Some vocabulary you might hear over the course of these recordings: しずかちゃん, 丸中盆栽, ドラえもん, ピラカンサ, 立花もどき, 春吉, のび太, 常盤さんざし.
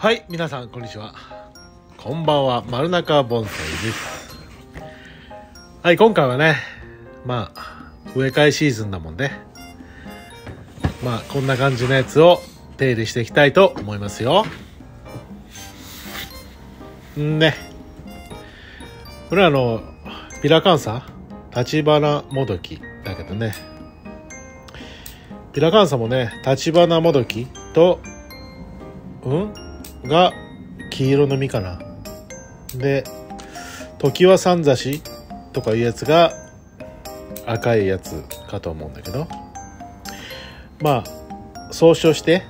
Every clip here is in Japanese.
はい、皆さんこんにちは、こんばんは、丸中盆栽です。はい、今回はね、まあ植え替えシーズンだもんね。まあこんな感じのやつを手入れしていきたいと思いますよ。ね、これはピラカンサ、立花もどきだけどね、ピラカンサもね、立花もどきとが黄色の実かな。で、常盤さんざしとかいうやつが赤いやつかと思うんだけど、まあ総称して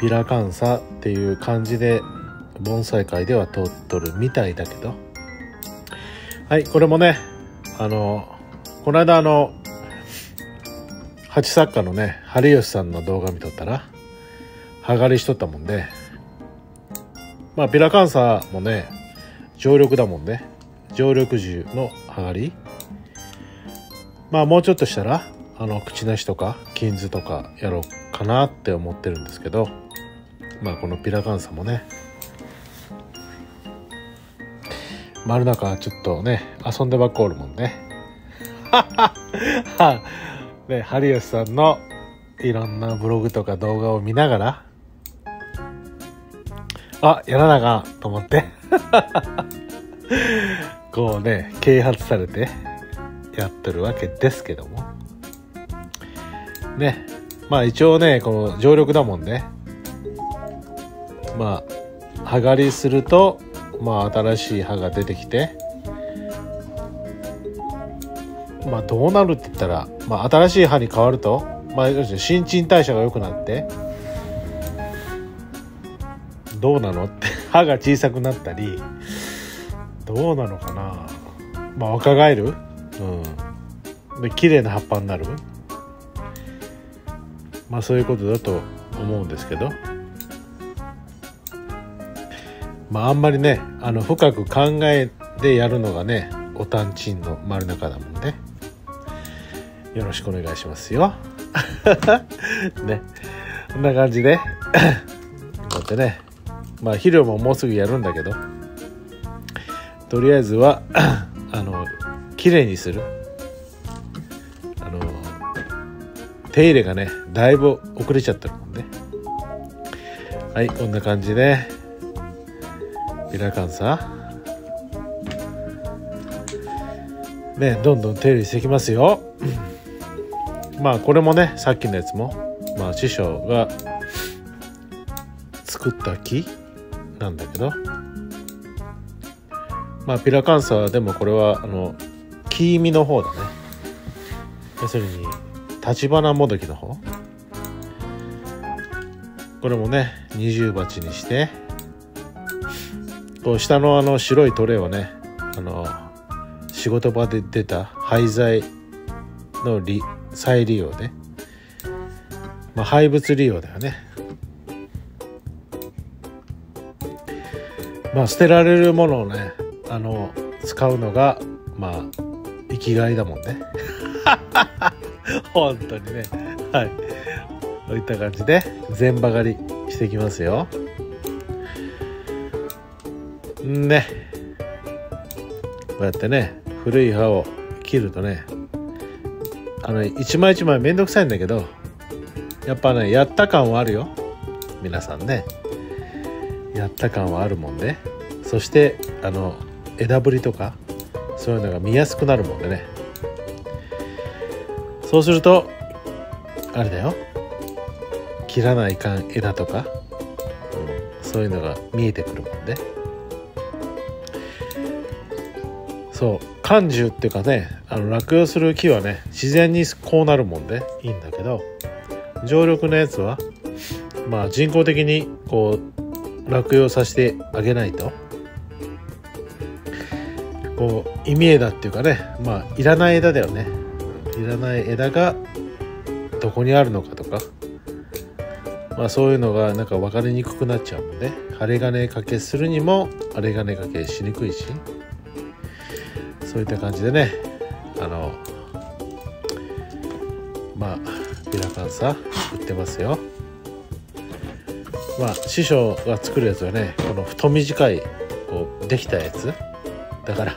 ピラカンサっていう感じで盆栽界では通っとるみたいだけど、はい、これもね、この間鉢作家のね、春吉さんの動画見とったら葉刈りしとったもんで、まあピラカンサもね、常緑だもんね。常緑樹の葉刈り、まあもうちょっとしたら口なしとか金図とかやろうかなって思ってるんですけど、まあこのピラカンサもね、丸中ちょっとね遊んでばっかおるもんね。ね、春吉さんのいろんなブログとか動画を見ながら、あ、やらなかと思ってこうね、啓発されてやってるわけですけどもね。まあ一応ね、この常緑だもんね、まあ葉刈りすると、まあ新しい葉が出てきて、まあどうなるって言ったら、まあ新しい葉に変わると、まあ新陳代謝が良くなって、どうなのって歯が小さくなったり、どうなのかな、まあ若返る、うん、で綺麗な葉っぱになる、まあそういうことだと思うんですけど、まああんまりね、深く考えてやるのがね、おたんちんの丸中だもんね。よろしくお願いしますよ。ね、こんな感じでこうやってね、まあ肥料ももうすぐやるんだけど、とりあえずは綺麗にする、手入れがねだいぶ遅れちゃってるもんね。はい、こんな感じでピラカンサね、どんどん手入れしていきますよ。まあこれもね、さっきのやつも、まあ師匠が作った木なんだけど、まあピラカンサでもこれは木実の方だね。要するに立花もどきの方、これもね二重鉢にして、こう下の白いトレイはね、仕事場で出た廃材の再利用で、まあ廃物利用だよね。まあ捨てられるものをね、使うのがまあ生きがいだもんね。本当にね。はい、そういった感じで全葉刈りしていきますよ。ね、こうやってね、古い葉を切るとね、一枚一枚めんどくさいんだけど、やっぱねやった感はあるよ。皆さんね、やった感はあるもんで、ね、そして枝ぶりとかそういうのが見やすくなるもんでね。そうするとあれだよ、切らないかん枝とか、そういうのが見えてくるもんで、ね、そう、寒樹っていうかね、落葉する木はね自然にこうなるもんでいいんだけど、常緑のやつはまあ人工的にこう落葉させてあげないと、こう意味枝っていうかね、まあいらない枝だよね。いらない枝がどこにあるのかとか、まあそういうのがなんか分かりにくくなっちゃうもんで、針金掛けするにも針金掛けしにくいし、そういった感じでね、まあピラカンサ売ってますよ。まあ師匠が作るやつはね、この太短いこうできたやつだから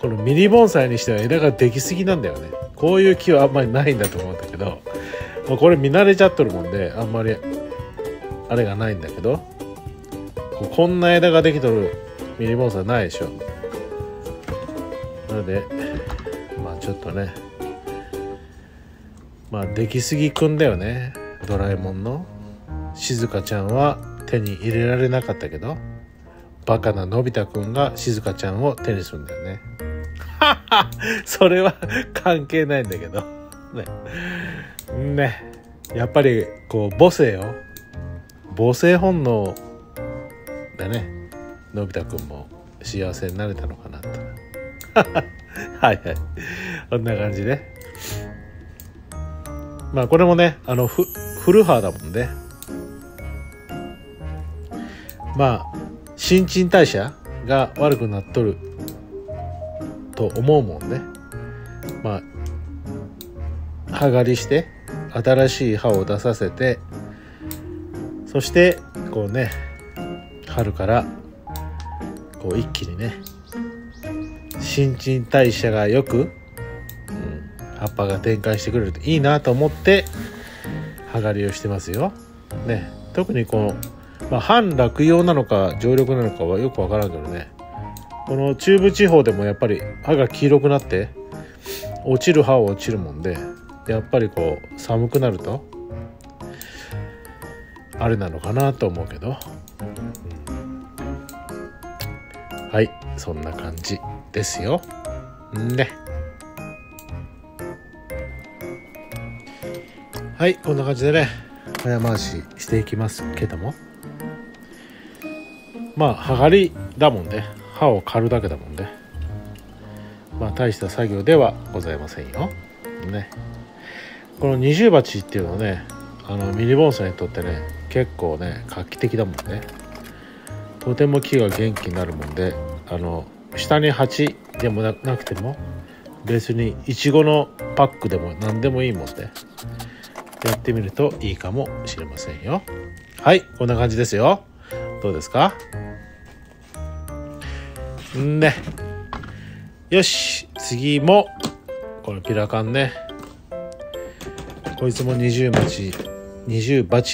このミニ盆栽にしては枝ができすぎなんだよね。こういう木はあんまりないんだと思うんだけど、まあ、これ見慣れちゃってるもんであんまりあれがないんだけど、こんな枝ができとるミニ盆栽ないでしょ。なのでまあちょっとね、まあできすぎくんだよね。ドラえもんのしずかちゃんは手に入れられなかったけど、バカなのび太くんがしずかちゃんを手にするんだよね。ははそれは関係ないんだけどね。やっぱりこう母性を、母性本能だね。のび太くんも幸せになれたのかなとはいはい、こんな感じで、ね、まあこれもね、あの古葉だもんね。まあ新陳代謝が悪くなっとると思うもんね。まあ葉刈りして新しい葉を出させて、そしてこうね、春からこう一気にね、新陳代謝がよく、葉っぱが展開してくれるといいなと思って葉刈りをしてますよ。ね、特にこうまあ、半落葉なのか常緑なのかはよくわからんけどね、この中部地方でもやっぱり葉が黄色くなって落ちる葉は落ちるもんで、やっぱりこう寒くなるとあれなのかなと思うけど、はい、そんな感じですよね。はい、こんな感じでね、早回ししていきますけども、まあ葉刈りだもんね。葉を刈るだけだもんね。まあ大した作業ではございませんよ。ね、この二重鉢っていうのはね、あのミニ盆栽にとってね、結構ね画期的だもんね。とても木が元気になるもんで、あの下に鉢でもなくても別にイチゴのパックでも何でもいいもんね。やってみるといいかもしれませんよ。はい、こんな感じですよ。どうですか？ね、よし、次もこのピラカンね、こいつも二重鉢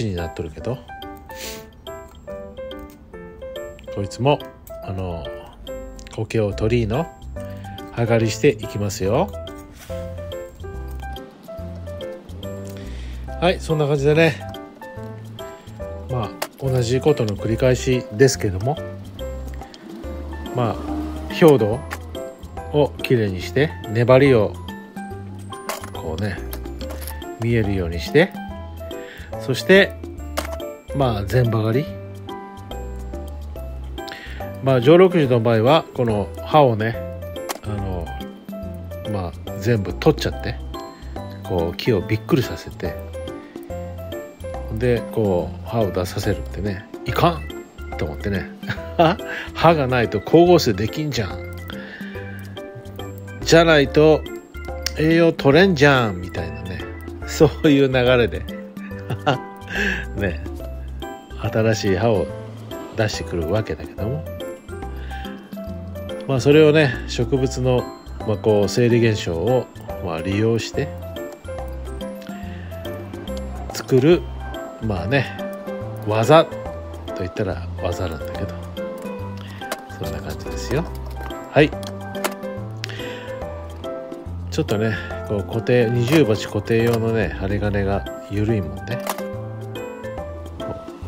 になっとるけど、こいつもあの苔を取りの葉刈りしていきますよ。はい、そんな感じでね、まあ同じことの繰り返しですけども、まあ表土をきれいにして粘りをこうね見えるようにして、そしてまあ全葉刈り、まあ常緑樹の場合はこの葉をね、あのまあ全部取っちゃってこう木をびっくりさせて、でこう歯を出させるってね、いかんと思ってね歯がないと光合成できんじゃん、じゃないと栄養取れんじゃんみたいなね、そういう流れでね、新しい歯を出してくるわけだけども、まあそれをね植物の、まあ、こう生理現象を、まあ、利用して作る、まあね、技と言ったら技なんだけど、そんな感じですよ。はい、ちょっとねこう固定二重鉢固定用のね針金が緩いもんで、ね、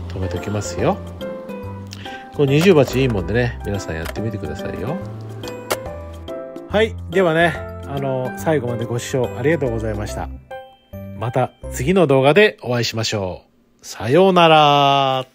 止めときますよ。この二重鉢いいもんでね、皆さんやってみてくださいよ。はい、ではね、最後までご視聴ありがとうございました。また次の動画でお会いしましょう。さようなら。